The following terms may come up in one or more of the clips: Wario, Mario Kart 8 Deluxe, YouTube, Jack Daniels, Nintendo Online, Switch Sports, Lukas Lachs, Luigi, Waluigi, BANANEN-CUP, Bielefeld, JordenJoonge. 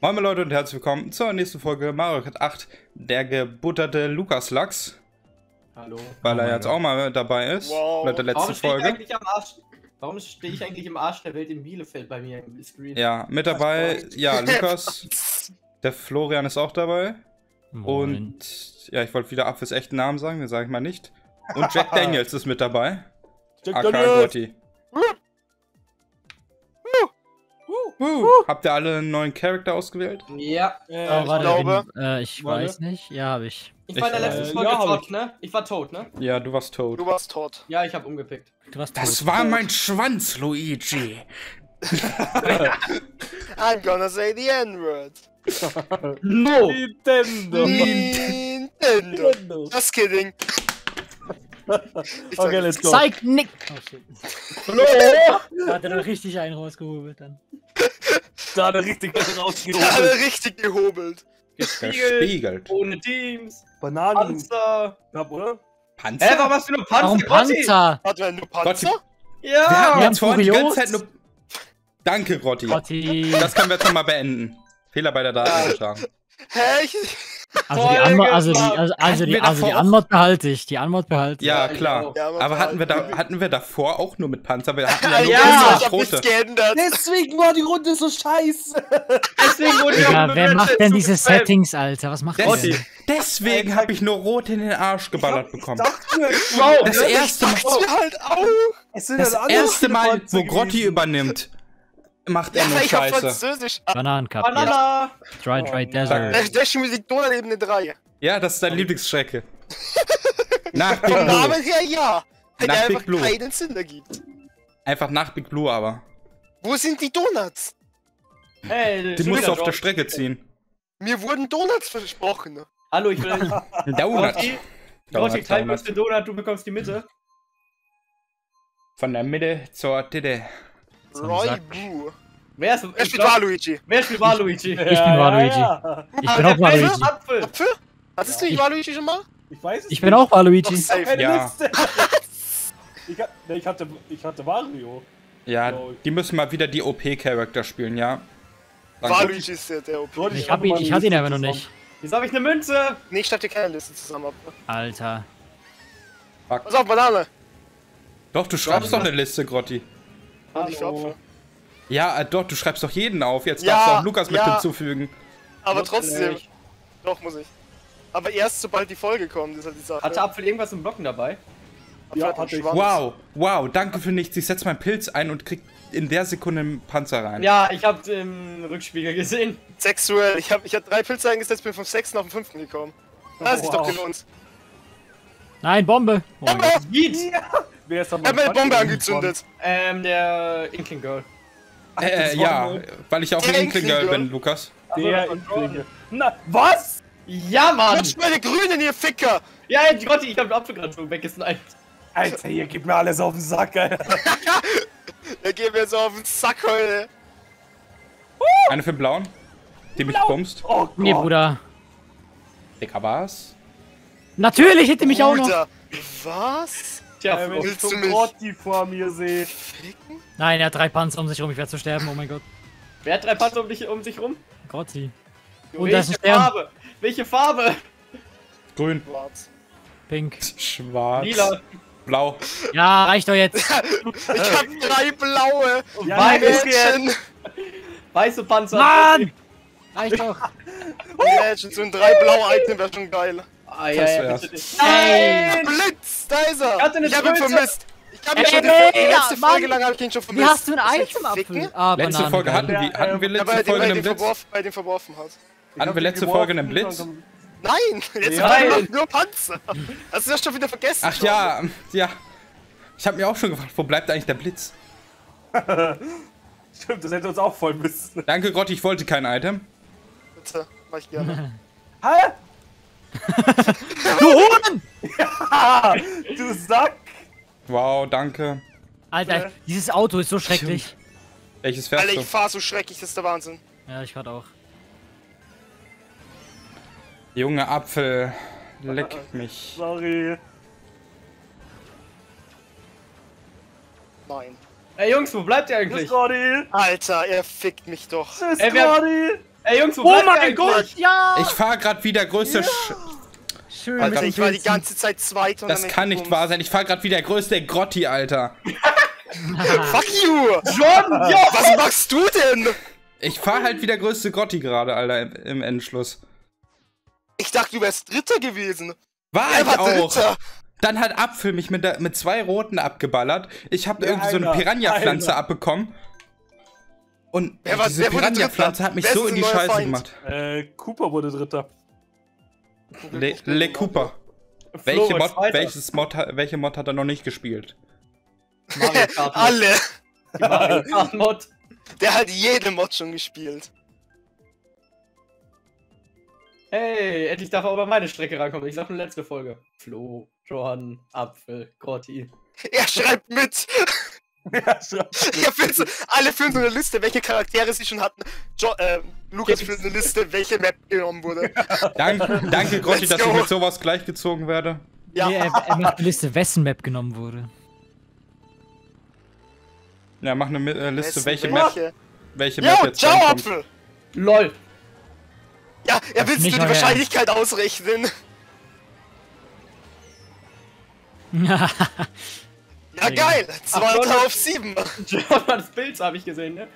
Moin Leute und herzlich willkommen zur nächsten Folge Mario Kart 8, der gebutterte Lukas Lachs. Hallo. Weil er jetzt auch mal dabei ist, wow. Seit der letzten Folge. Warum stehe ich eigentlich im Arsch der Welt in Bielefeld bei mir im Screen? Ja, mit dabei, ja, Lukas, der Florian ist auch dabei. Moin. Und, ja, ich wollte wieder Apfels echten Namen sagen, den sage ich mal nicht. Und Jack Daniels ist mit dabei. Jack Daniels! Habt ihr alle einen neuen Charakter ausgewählt? Ja. Ich weiß nicht. Ja, habe ich. Ich war in der letzten Folge tot, ne? Ich war tot, ne? Ja, du warst tot. Du warst tot. Ja, ich habe umgepickt. Du warst das tot. War mein Schwanz, Luigi. I'm gonna say the N-word. No. Nintendo. Just kidding. Okay, let's go. Zeig Nick! Hallo! Da hat er dann richtig einen rausgehobelt dann. Da hat er richtig einen rausgehobelt. Da hat er richtig gehobelt. Gespiegelt. Ohne Teams. Bananen. Panzer. Ja, oder? Panzer? Warum hast du nur Panzer? Warum Panzer? Hatten wir nur Panzer? Ja! Wir hatten jetzt vorhin die ganze Zeit nur... Danke, Rotti. Das können wir jetzt nochmal beenden. Fehler bei der Datenübertragung. Hä? Also die Anmod behalte ich, Ja, klar. Ja, aber hatten wir davor auch nur mit Panzer, wir hatten ja nur rote. Deswegen war die Runde so scheiße. Deswegen wurde ja, wer macht denn diese Settings, Alter? Was macht Rotti? Deswegen habe ich nur rot in den Arsch geballert bekommen. Das erste Mal, wo Grotti übernimmt. Macht er nur Scheiße. Bananencup. Banana. Dry Desert. Der Musik Donald eben eine 3. Ja, das ist deine Lieblingsstrecke. Nach Big Blue. Aber ja. Nach Big Blue. Keinen Sinn ergibt. Einfach nach Big Blue aber. Wo sind die Donuts? Hey, die musst du auf der Strecke ziehen. Mir wurden Donuts versprochen. Hallo, ich will Donuts. Rotti, teil mir den Donut, du bekommst die Mitte. Von der Mitte zur Titte. Roy Boo. Wer spielt Waluigi? Ich bin Waluigi. Ja. Ich bin auch Waluigi. Apfel? Hattest du nicht Waluigi schon mal? Ich weiß es nicht. Ich bin auch Waluigi. Ja. ich hatte Wario. Ja, die müssen mal wieder die OP-Charakter spielen, ja. Danke. Waluigi ist der OP. Ich hatte ihn aber noch nicht. Jetzt habe ich eine Münze. Nee, ich hatte keine Liste zusammen. Alter. Fuck. Pass auf, Banane. Doch, du schreibst doch eine Liste, Grotti. Ja, doch, du schreibst doch jeden auf. Jetzt darfst du auch Lukas mit hinzufügen. Aber trotzdem. Doch, muss ich. Aber erst sobald die Folge kommt, ist halt die Sache. Hatte Apfel irgendwas im Blocken dabei? Ja, hatte ich. Wow, danke für nichts. Ich setze meinen Pilz ein und krieg in der Sekunde einen Panzer rein. Ja, ich hab's im Rückspiegel gesehen. Sexuell. Ich hab 3 Pilze eingesetzt, bin vom 6. auf den 5. gekommen. Das ist doch gelohnt. Nein, Bombe! Bombe! Wer ist da mal? Er hat meine Bombe angezündet. Der Inkling Girl. Weil ich auch ein Inkling Girl bin, Lukas. Der Inkling. Na, was? Ja, Mann! Lutsch meine Grünen, ihr Ficker! Ja, Grotti, ich hab den Apfel gerade schon weggesniped. Alter, hier, gib mir alles auf den Sack, Alter. Der geht mir so auf den Sack heute. Eine für den Blauen, die mich bumst. Oh Gott. Nee, Bruder. Dicker war's. Natürlich hätte mich Bruder. Auch noch. Was? Tja, willst du mich? Rotti vor mir sehen. Nein, er hat 3 Panzer um sich rum. Ich werde zu sterben. Oh mein Gott. Wer hat 3 Panzer um sich rum? Grotti. Und da ist ein Stern. Farbe? Welche Farbe? Grün. Schwarz. Pink. Schwarz. Lila. Blau. Ja, reicht doch jetzt. Ich hab 3 blaue. Und weiße Panzer. Mann! Reicht doch. Legends und 3 blaue Items wäre schon geil. Ah, Nein! Blitz! Da ist er! Ich hab ihn vermisst! Letzte Folge lang hab ich ihn schon vermisst. Wie hast du ein Item abgewickelt? Letzte Folge hatten wir letzte Folge einen Blitz. Bei dem verworfen hat. Hatten wir letzte Folge einen Blitz? Nein! Jetzt war nur Panzer! Hast du das schon wieder vergessen? Ach ja, ja. Ich hab mir auch schon gefragt, wo bleibt eigentlich der Blitz? Stimmt, das hätte uns auch voll müssen. Danke Gott, ich wollte kein Item. Bitte, mach ich gerne. Hä? Du Huren! Ja, du Sack! Wow, danke. Alter, dieses Auto ist so schrecklich. Welches fährst du? Alter, ich fahr so schrecklich, das ist der Wahnsinn. Ja, ich fahr auch. Junge Apfel, leck mich. Sorry. Nein. Ey Jungs, wo bleibt ihr eigentlich? Tschüss, Rotti. Alter, er fickt mich doch. Tschüss, Rotti. Ey Jungs, oh mein Gott, ja! Ich fahr grad wie der größte... Schön, Alter, ich war die ganze Zeit Zweiter. Das kann nicht wahr sein, ich fahr grad wie der größte Grotti, Alter. Fuck you! Jordan, ja, was machst du denn? Ich fahr halt wie der größte Grotti gerade, Alter, im Endschluss. Ich dachte, du wärst Dritter gewesen. War ich auch. Dritter. Dann hat Apfel mich mit zwei Roten abgeballert. Ich habe irgendwie so eine Piranha-Pflanze abbekommen. Und diese Piranha-Pflanze hat mich so in die Scheiße gemacht. Cooper wurde Dritter. Le Cooper. Welche Mod hat er noch nicht gespielt? Mario Kart. Alle. Die Mario Kart Mod. Der hat jede Mod schon gespielt. Hey, endlich darf er über meine Strecke rankommen. Ich sag nur letzte Folge. Flo, Jordan, Apfel, Grotti. Er schreibt mit! Er schreibt mit. Alle füllen so eine Liste, welche Charaktere sie schon hatten. Lukas füllt eine Liste, welche Map genommen wurde. Danke Grotti, dass ich mit sowas gleichgezogen werde. Ja. Nee, er macht eine Liste, wessen Map genommen wurde. Ja, mach eine Liste, welche Map jetzt ciao, Apfel! LOL! Ja, er will nur die Wahrscheinlichkeit ausrechnen. Ja, geil! 2 auf 7! Das Bild habe ich gesehen, ne?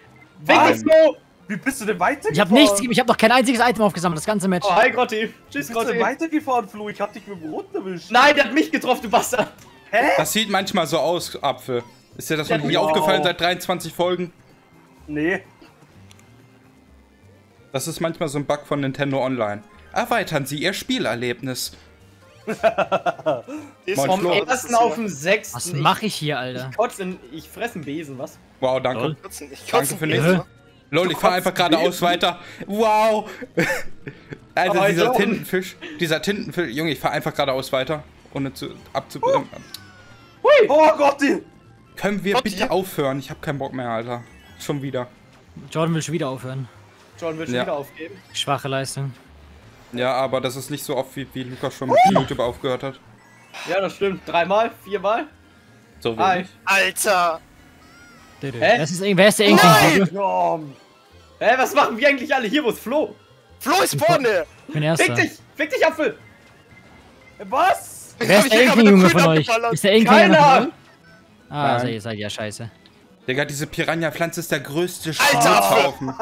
Wie bist du denn weitergefahren? Ich hab nichts, ich hab noch kein einziges Item aufgesammelt, das ganze Match. Oh, hi Grotti! Tschüss, Grotti! Bist du weitergefahren, Flo? Ich hab dich mit dem Roten erwischt. Nein, der hat mich getroffen, du Bastard! Hä? Das sieht manchmal so aus, Apfel. Ist dir das noch nie aufgefallen seit 23 Folgen? Nee. Das ist manchmal so ein Bug von Nintendo Online. Erweitern Sie Ihr Spielerlebnis. Vom 1. auf den 6. Was mache ich hier, Alter? Ich fresse einen Besen, was? Wow, danke. Danke für nichts. Lol, ich fahre einfach geradeaus weiter. Wow. Also dieser Tintenfisch. Junge, ich fahre einfach geradeaus weiter, ohne abzubringen. Hui! Oh Gott! Können wir bitte aufhören? Ich habe keinen Bock mehr, Alter. Schon wieder. Jordan will schon wieder aufhören. John will schon wieder aufgeben. Schwache Leistung. Ja, aber das ist nicht so oft, wie Lukas schon mit YouTube aufgehört hat. Ja, das stimmt. 3 mal, 4 mal. So wenig. Alter! Hä? Das ist irgendwer ist der Nein! Hä, was machen wir eigentlich alle hier? Wo ist Flo? Flo ist vorne! Fick dich, Apfel! Was? Wer ist der Enkel-Junge von euch? Ist der Enkel-Junge von euch? Ah, also ihr seid ja scheiße. Digga, diese Piranha-Pflanze ist der größte Schwarzhaufen.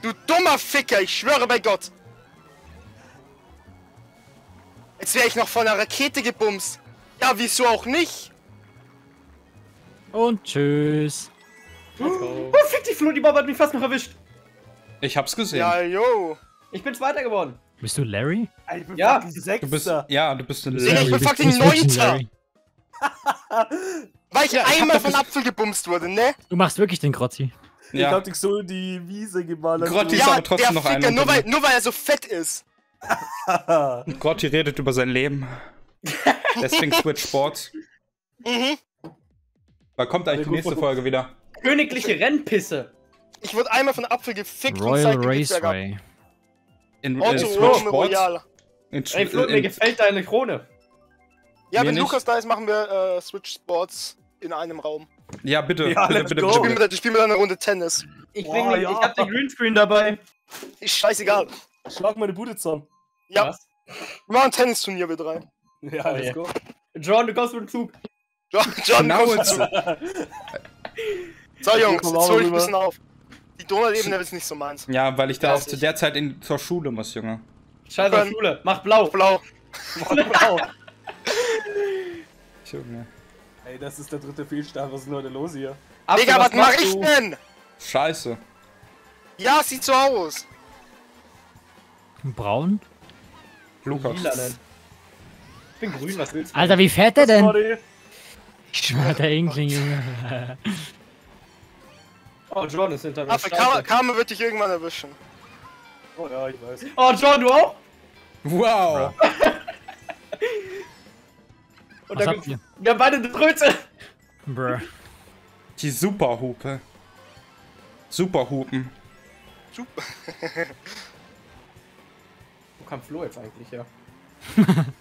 Du dummer Ficker, ich schwöre bei Gott. Jetzt wäre ich noch von einer Rakete gebumst. Ja, wieso auch nicht? Und tschüss. Oh, fick dich, Flo, die Bob hat mich fast noch erwischt. Ich hab's gesehen. Ja, yo. Ich bin Zweiter geworden. Bist du Larry? Ich bin fucking Sechster. Du bist ein Larry. Ich bin fucking Neunter. Weil ich einmal von Apfel gebumst wurde, ne? Du machst wirklich den Grotti. Ja. Ich hab dich so in die Wiese geballert. Grotti ist aber trotzdem noch einer. Nur weil er so fett ist. Grotti redet über sein Leben. Deswegen Switch Sports. Wann kommt eigentlich die nächste Folge wieder? Königliche Rennpisse. Ich wurde einmal von Apfel gefickt und Raceway. In Switch Sports. Ey Flo, mir gefällt deine Krone. Ja, wenn Lukas da ist, machen wir Switch Sports in einem Raum. Ja, bitte. Ja, bitte. Ich spiel mit einer Runde Tennis. Ich hab den Greenscreen dabei. Ist scheißegal. Schlag meine Bude zusammen. Ja. Was? Wir machen ein Tennisturnier, wir drei. Ja, let's go. John, du kommst mit dem Zug. John, du kommst mit dem Zug. So, Jungs, jetzt hol ich ein bisschen auf. Die Donut-Ebene ist nicht so meins. Ja, weil ich da auch zu der Zeit zur Schule muss, Junge. Scheiß auf Schule. Mach blau. Mach blau. Junge. Ey, das ist der dritte Fehlstart, was ist denn heute los hier? Digga, was mach ich denn? Scheiße. Ja, sieht so aus. Braun? Lukas. Ich bin grün, was willst du? Alter, wie fährt der denn? Ich schwör, der Inkling, Junge. Oh, John ist hinter mir. Aber Karma wird dich irgendwann erwischen. Oh ja, ich weiß. Oh, John, du auch? Wow. Und dann wir haben beide eine Brötze. Bruh. Die Superhupe. Superhupen. Super. Wo kam Flo jetzt eigentlich her?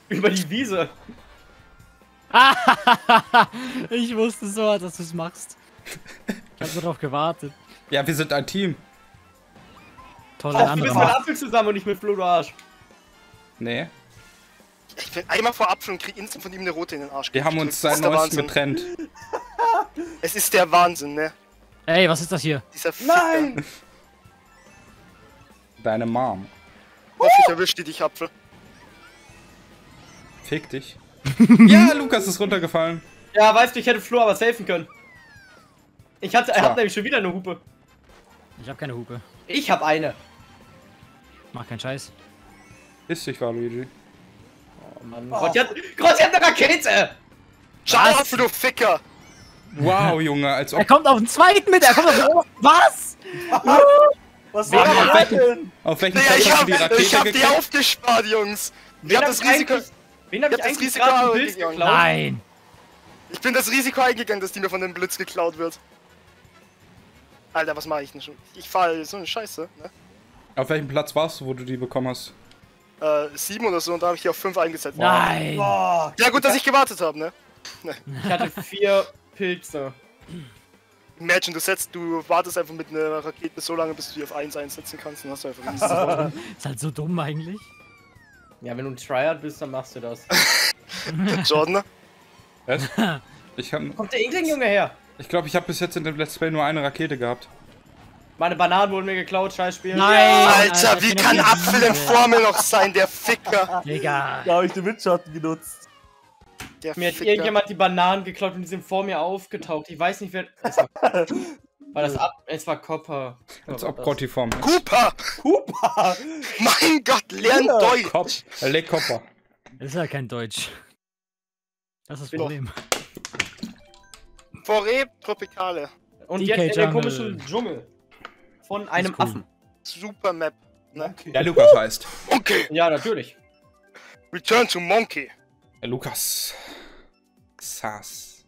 Über die Wiese. Ich wusste so, dass du es machst. Ich hab so drauf gewartet. Ja, wir sind ein Team. tausend andere. Du bist mit Apfel zusammen und nicht mit Flo, du Arsch. Nee. Ich bin einmal vor Apfel und krieg instant von ihm eine rote in den Arsch. Wir haben uns seit Neuestem getrennt. Es ist der Wahnsinn, ne? Ey, was ist das hier? Dieser Ficker. Nein! Deine Mom. Ich erwischte dich, Apfel. Fick dich. Ja, Lukas ist runtergefallen. Ja, weißt du, ich hätte Flo aber safen können. Ich hatte, er hat nämlich schon wieder eine Hupe. Ich hab keine Hupe. Ich hab eine. Mach keinen Scheiß. Ist dich wahr, Luigi. Oh Mann. Oh. Gott, ich hab eine Rakete! Schau auf, du Ficker! Wow, Junge, als ob... Er kommt auf den zweiten mit, er kommt auf den obersten. Was? Was war das denn? Auf welchen Platz hast du die Rakete gekriegt? Ich hab die aufgespart, Jungs. Ich hab das Risiko... Wen hab ich eigentlich gerade ein Bild geklaut? Nein! Ich bin das Risiko eingegangen, dass die mir von dem Blitz geklaut wird. Alter, was mache ich denn schon? Ich fahre so eine Scheiße, ne? Auf welchem Platz warst du, wo du die bekommen hast? 7 oder so, und da habe ich die auf 5 eingesetzt. Nein! Boah. Ja gut, dass ich gewartet habe, ne? Ich hatte 4 Pilze. Imagine, du wartest einfach mit einer Rakete so lange, bis du die auf 1 einsetzen kannst, und hast du einfach nichts davon. Ist halt so dumm eigentlich. Ja, wenn du ein Tryhard bist, dann machst du das. Jordan? Was? Wo kommt der Inkling-Junge her? Ich glaube, ich habe bis jetzt in dem Let's Play nur eine Rakete gehabt. Meine Bananen wurden mir geklaut, Scheißspiel. Nein! Alter, Alter, wie kann Apfel in Formel noch sein, der Ficker? Digga. Da habe ich den Windschatten genutzt. Der mir Ficker. Hat irgendjemand die Bananen geklaut und die sind vor mir aufgetaucht. Ich weiß nicht, wer... War das ab? Es war Copper. Als ob Gott die Form ist. Cooper! Cooper! Mein Gott, lern Deutsch! Le Copper. Das ist ja kein Deutsch. Das ist das Problem. Forêt Tropicale. Und DK jetzt in den komischen Dschungel. Von einem Affen. Super Map. Ne? Okay. Der Lukas heißt. Monkey! Ja, natürlich. Return to Monkey. Der Lukas. Sass.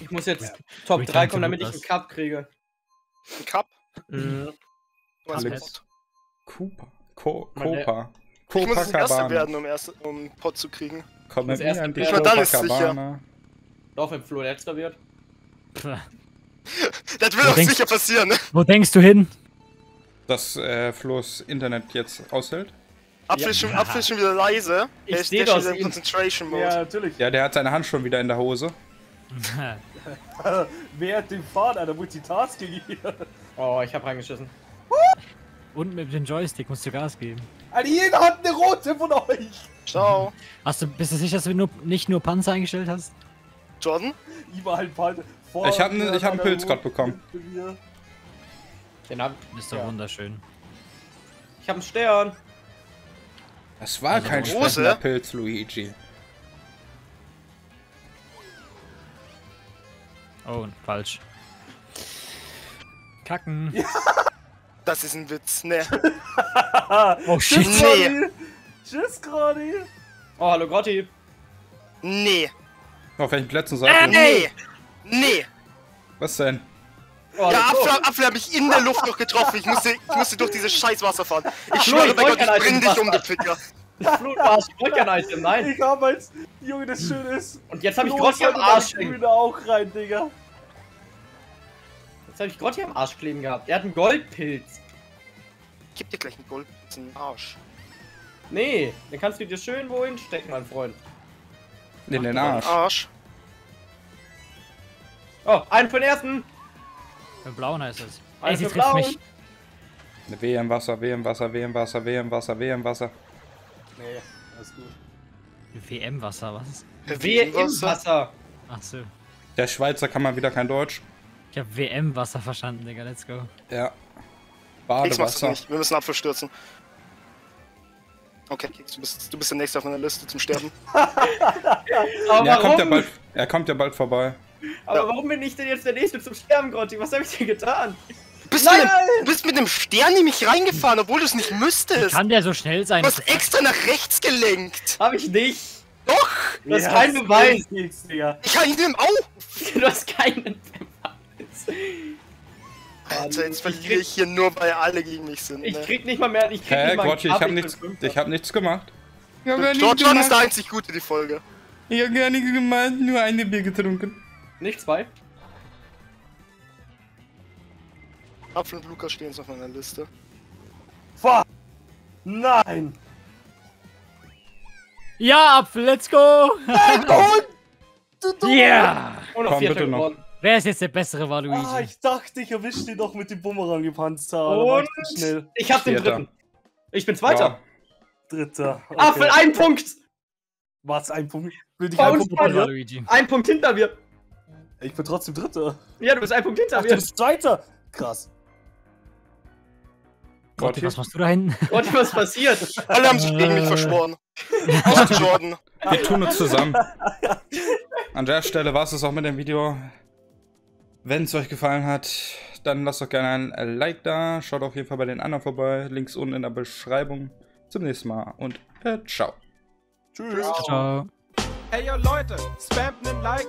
Ich muss jetzt Top 3 kommen, damit ich einen Cup kriege. Ein Cup? Mhm. Alex. Cooper. Ich muss der Erste werden, um einen Pot zu kriegen. Komm, ich war dann ist sicher. Doch, wenn Flo letzter wird. Das wird doch sicher passieren, ne? Wo denkst du hin? Dass Flo's Internet jetzt aushält? Apfel schon wieder leise. Ich sehe das in Concentration Mode. Ja, natürlich. Ja, der hat seine Hand schon wieder in der Hose. Während dem Fahren, Alter, Multitasking hier. Oh, ich hab reingeschissen. Und mit dem Joystick musst du Gas geben. Alter, jeder hat eine rote von euch. Ciao. Bist du sicher, dass du nicht nur Panzer eingestellt hast? Jordan? Überall Panzer. Ich hab einen Pilz gerade bekommen. Den hab ich. Ist doch wunderschön. Ich hab einen Stern. Das war also kein sprechender Pilz, Luigi. Oh, falsch. Kacken. Ja. Das ist ein Witz, ne? Oh shit. Tschüss, nee. Tschüss, Grotti. Oh, hallo, Grotti. Nee. Auf welchen Plätzen seid ihr? Nee. Nee. Was denn? Oh, ja, Apfel hat mich in der Luft noch getroffen. Ich musste durch dieses Scheißwasser fahren. Ich schwöre bei Gott, ich bring dich um, den Ficker. Ich wollte ja nicht, nein. Ich hab als Junge, das schön ist. Und jetzt hab ich Grotti am Arsch kleben. Auch rein, Digga. Jetzt hab ich Grotti am Arsch kleben gehabt. Er hat einen Goldpilz. Ich geb dir gleich einen Goldpilz in den Arsch. Nee, den kannst du dir schön wohin stecken, mein Freund. In den Arsch. Oh, einen für den ersten. Für den blauen heißt es. Einen für den blauen. Wehe im Wasser, wehe im Wasser, wehe im Wasser, wehe im Wasser, wehe im Wasser. Nee, alles gut. WM-Wasser, was? WM-Wasser! Ach so. Der Schweizer kann mal wieder kein Deutsch. Ich hab WM-Wasser verstanden, Digga, let's go. Ja. Badewasser. Wir müssen Apfel stürzen. Okay, du bist der Nächste auf meiner Liste zum Sterben. er kommt ja bald vorbei. Aber warum bin ich denn jetzt der Nächste zum Sterben, Grotti? Was hab ich denn getan? Du bist mit einem Stern nämlich reingefahren, obwohl du es nicht müsstest. Wie kann der so schnell sein? Du hast extra nach rechts gelenkt. Hab ich nicht. Doch. Du hast keinen Beweis. Ich kann ihn dem auch. Du hast keinen Beweis. Alter, jetzt verliere ich hier nur, weil alle gegen mich sind. Ne? Ich krieg nicht mal mehr. Ich krieg nicht mal Grotti, ich hab nichts gemacht. John ist der einzig Gute, die Folge. Ich hab gar nichts gemacht, nur ein Bier getrunken. Nicht zwei. Apfel und Lukas stehen jetzt auf meiner Liste. Fuck! Nein! Ja, Apfel, let's go! Nein, du! Yeah! Und auf Vierter gewonnen. Wer ist jetzt der bessere, war Luigi? Ah, ich dachte, ich erwische den doch mit dem Bumerang gepanzt. Und schnell. Ich hab den Dritten. Ich bin Zweiter. Ja. Dritter. Okay. Apfel, ein Punkt! Was, ein Punkt? Bin ich ein Punkt hinter mir. Ich bin trotzdem Dritter. Ja, du bist ein Punkt hinter mir. Du bist Zweiter. Krass. Gott, was machst du da hinten? Gott, was passiert? Alle haben sich gegen mich verschworen. Außer Jordan. Wir tun es zusammen. An der Stelle war es auch mit dem Video. Wenn es euch gefallen hat, dann lasst doch gerne ein Like da. Schaut auf jeden Fall bei den anderen vorbei. Links unten in der Beschreibung. Zum nächsten Mal und ciao. Tschüss. Ciao. Hey yo Leute, spamt nen Like.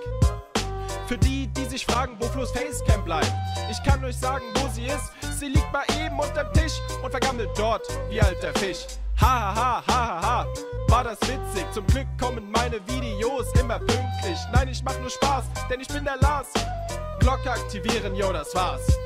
Für die, die sich fragen, wo Flo's Facecam bleibt. Ich kann euch sagen, wo sie ist. Sie liegt mal eben unterm Tisch und vergammelt dort wie alter Fisch. Ha ha ha ha ha. War das witzig? Zum Glück kommen meine Videos immer pünktlich. Nein, ich mach nur Spaß, denn ich bin der Lars. Glocke aktivieren, yo, das war's.